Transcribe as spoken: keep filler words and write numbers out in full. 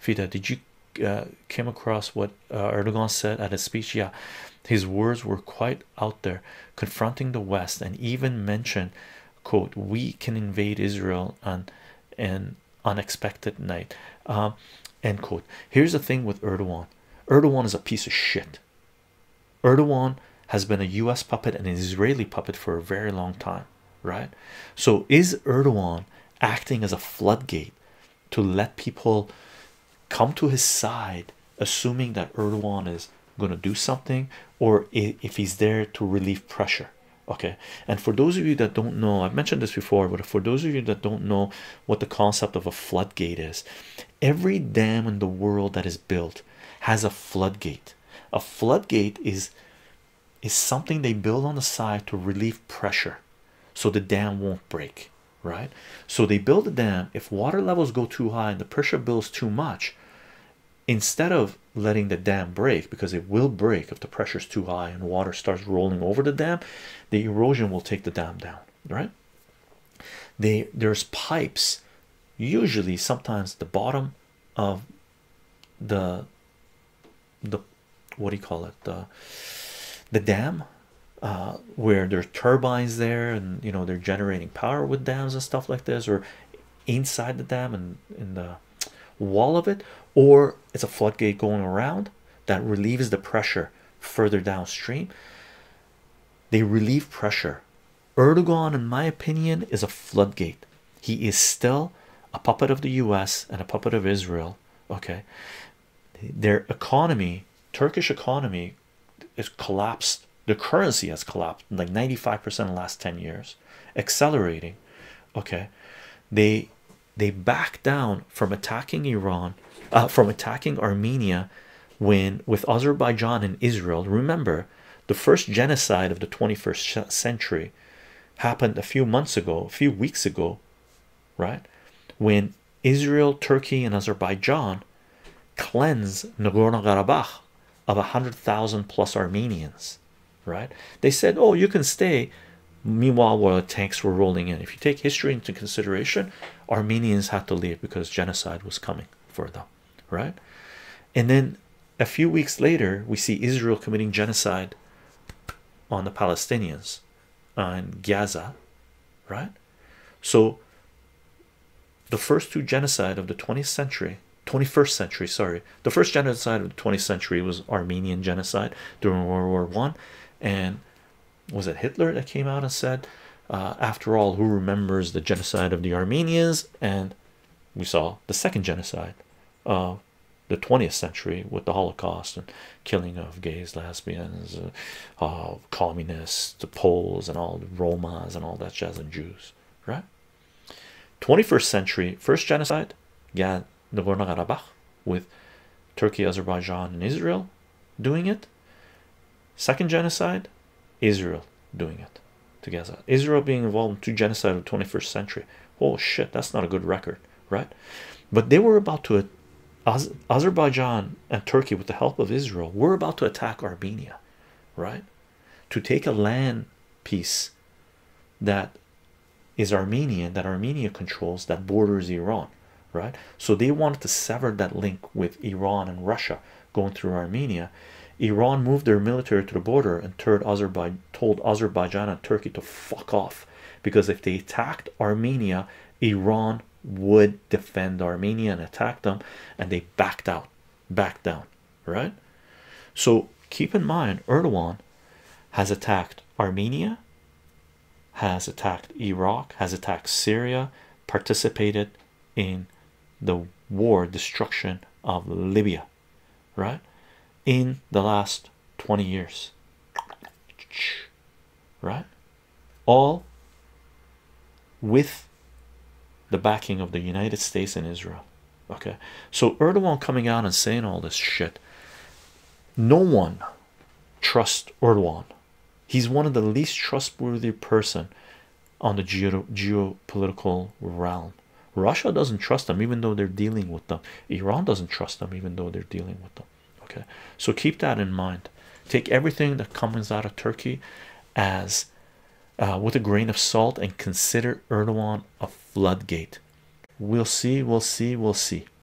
Fida, did you uh, came across what uh, Erdogan said at his speech? Yeah, his words were quite out there, confronting the West, and even mentioned, quote, we can invade Israel on an unexpected night, um, end quote. Here's the thing with Erdogan. Erdogan is a piece of shit. Erdogan has been a U S puppet and an Israeli puppet for a very long time, right? So is Erdogan acting as a floodgate to let people come to his side, assuming that Erdogan is going to do something, or if he's there to relieve pressure? Okay, and for those of you that don't know, I've mentioned this before, but for those of you that don't know what the concept of a floodgate is, every dam in the world that is built has a floodgate. A floodgate is is something they build on the side to relieve pressure so the dam won't break, right? So they build a dam. If water levels go too high and the pressure builds too much, instead of letting the dam break, because it will break if the pressure is too high and water starts rolling over the dam, the erosion will take the dam down, right? They there's pipes, usually sometimes the bottom of the the what do you call it, the the dam, uh where there are turbines there, and you know they're generating power with dams and stuff like this, or inside the dam and in the wall of it, or it's a floodgate going around that relieves the pressure further downstream. They relieve pressure. Erdogan, in my opinion, is a floodgate. He is still a puppet of the U S and a puppet of Israel. Okay, their economy, Turkish economy, is collapsed. The currency has collapsed like ninety-five percent in the last ten years, accelerating. Okay, they they back down from attacking Iran, uh, from attacking Armenia, when with Azerbaijan and Israel. Remember, the first genocide of the twenty-first century happened a few months ago, a few weeks ago, right? When Israel, Turkey, and Azerbaijan cleanse Nagorno-Karabakh of a hundred thousand plus Armenians, right? They said, oh, you can stay. Meanwhile, while the tanks were rolling in, if you take history into consideration, Armenians had to leave because genocide was coming for them, right? And then a few weeks later, we see Israel committing genocide on the Palestinians on Gaza, right? So the first two genocide of the twentieth century twenty-first century, sorry, the first genocide of the twentieth century was Armenian genocide during World War One, and was it Hitler that came out and said, uh, after all, who remembers the genocide of the Armenians? And we saw the second genocide of the twentieth century with the Holocaust and killing of gays, lesbians, uh, uh, communists, the Poles, and all the Romas and all that jazz, and Jews, right? twenty-first century, first genocide, yeah, Nagorno-Karabakh, with Turkey, Azerbaijan, and Israel doing it. Second genocide, Israel doing it to Gaza. Israel being involved in two genocides of the twenty-first century. Oh shit, that's not a good record, right? But they were about to, Az Azerbaijan and Turkey, with the help of Israel, were about to attack Armenia, right? To take a land piece that is Armenian, that Armenia controls, that borders Iran, right? So they wanted to sever that link with Iran and Russia going through Armenia. Iran moved their military to the border and told Azerbaijan and Turkey to fuck off, because if they attacked Armenia, Iran would defend Armenia and attack them, and they backed out, backed down, right? So keep in mind, Erdogan has attacked Armenia, has attacked Iraq, has attacked Syria, participated in the war, destruction of Libya, right? In the last twenty years, right? All with the backing of the United States and Israel. Okay, so Erdogan coming out and saying all this shit, no one trusts Erdogan. He's one of the least trustworthy person on the geo geopolitical realm. Russia doesn't trust them, even though they're dealing with them. Iran doesn't trust them, even though they're dealing with them. Okay, so keep that in mind. Take everything that comes out of Turkey as uh, with a grain of salt, and consider Erdogan a floodgate. We'll see, we'll see, we'll see.